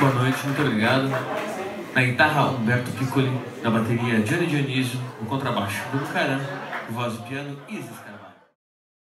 Boa noite, muito obrigado. Na guitarra, Humberto Piccoli. Na bateria, Johnny Dionísio. No contrabaixo, Bruno Karam. No voz e piano, Isis Karam.